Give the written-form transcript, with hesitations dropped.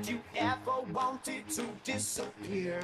Have you ever wanted to disappear?